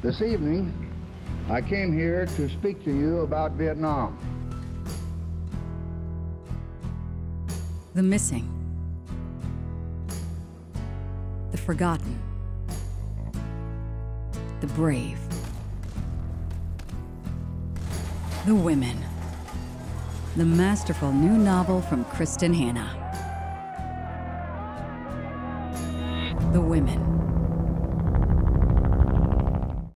This evening, I came here to speak to you about Vietnam. The missing. The forgotten. The brave. The Women. The masterful new novel from Kristin Hannah. The Women.